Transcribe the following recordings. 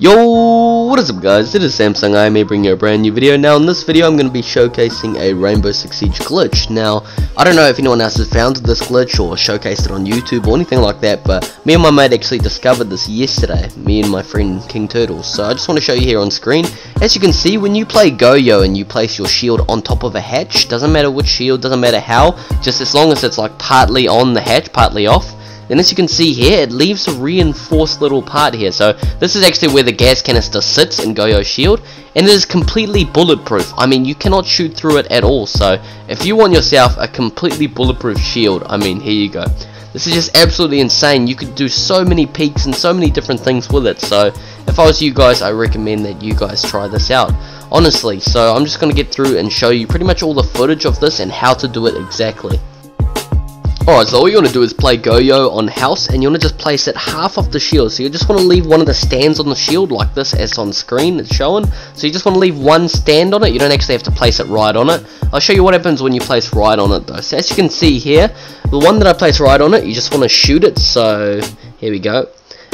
Yo, what is up guys, it is Samsung, I may bring you a brand new video. Now in this video I'm going to be showcasing a Rainbow Six Siege glitch. Now, I don't know if anyone else has found this glitch or showcased it on YouTube or anything like that, but me and my mate actually discovered this yesterday, me and my friend King Turtles. So I just want to show you here on screen. As you can see, when you play Goyo and you place your shield on top of a hatch, doesn't matter which shield, doesn't matter how, just as long as it's like partly on the hatch, partly off. And as you can see here, it leaves a reinforced little part here. So this is actually where the gas canister sits in Goyo Shield, and it is completely bulletproof. I mean, you cannot shoot through it at all. So if you want yourself a completely bulletproof shield, I mean, here you go. This is just absolutely insane. You could do so many peaks and so many different things with it. So if I was you guys, I recommend that you guys try this out, honestly. So I'm just going to get through and show you pretty much all the footage of this and how to do it exactly. Alright, so all you want to do is play Goyo on House, and you want to just place it half off the shield. So you just want to leave one of the stands on the shield like this, as on screen it's showing. So you just want to leave one stand on it. You don't actually have to place it right on it. I'll show you what happens when you place right on it though. So as you can see here, the one that I place right on it, you just want to shoot it. So here we go.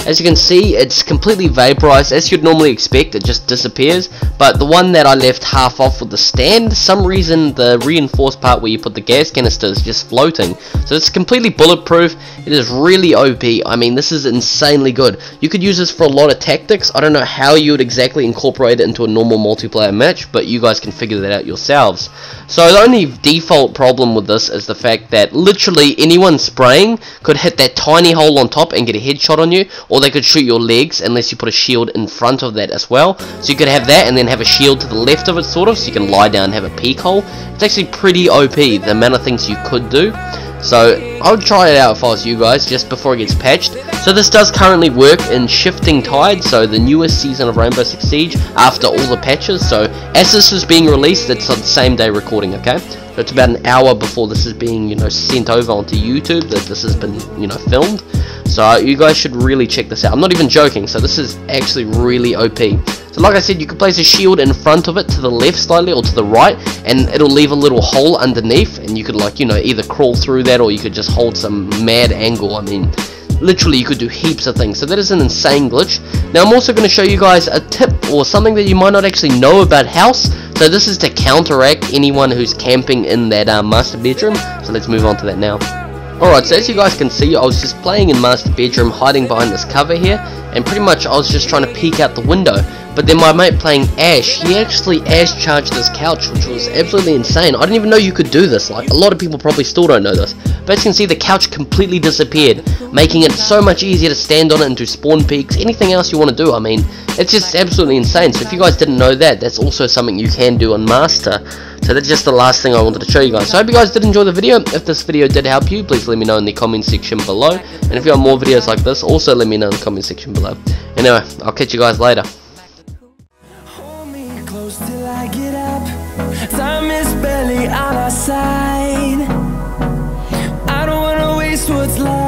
As you can see, it's completely vaporized. As you'd normally expect, it just disappears. But the one that I left half off with the stand, some reason the reinforced part where you put the gas canister is just floating. So it's completely bulletproof. It is really OP. I mean, this is insanely good. You could use this for a lot of tactics. I don't know how you would exactly incorporate it into a normal multiplayer match, but you guys can figure that out yourselves. So the only default problem with this is the fact that literally anyone spraying could hit that tiny hole on top and get a headshot on you, or they could shoot your legs unless you put a shield in front of that as well. So you could have that and then have a shield to the left of it, sort of, so you can lie down and have a peek hole. It's actually pretty OP, the amount of things you could do. So I would try it out if I was you guys, just before it gets patched. So this does currently work in Shifting Tides, so the newest season of Rainbow Six Siege after all the patches. So as this is being released, it's on the same day recording, okay? So it's about an hour before this is being, you know, sent over onto YouTube that this has been, you know, filmed. So you guys should really check this out. I'm not even joking, so this is actually really OP. So like I said, you can place a shield in front of it to the left slightly or to the right, and it'll leave a little hole underneath, and you could, like, you know, either crawl through that or you could just hold some mad angle. I mean, literally you could do heaps of things. So that is an insane glitch. Now I'm also going to show you guys a tip or something that you might not actually know about House. So this is to counteract anyone who's camping in that master bedroom. So let's move on to that now. Alright, so as you guys can see, I was just playing in master bedroom, hiding behind this cover here, and pretty much I was just trying to peek out the window. But then my mate playing Ash, he actually Ash charged this couch, which was absolutely insane. I didn't even know you could do this. Like, a lot of people probably still don't know this. But as you can see, the couch completely disappeared, making it so much easier to stand on it and do spawn peaks, anything else you want to do. I mean, it's just absolutely insane. So if you guys didn't know that, that's also something you can do on master. So that's just the last thing I wanted to show you guys. So I hope you guys did enjoy the video. If this video did help you, please let me know in the comment section below. And if you want more videos like this, also let me know in the comment section below. Anyway, I'll catch you guys later. Hold me close till I get up. Time is barely on our side. I don't wanna waste what's left.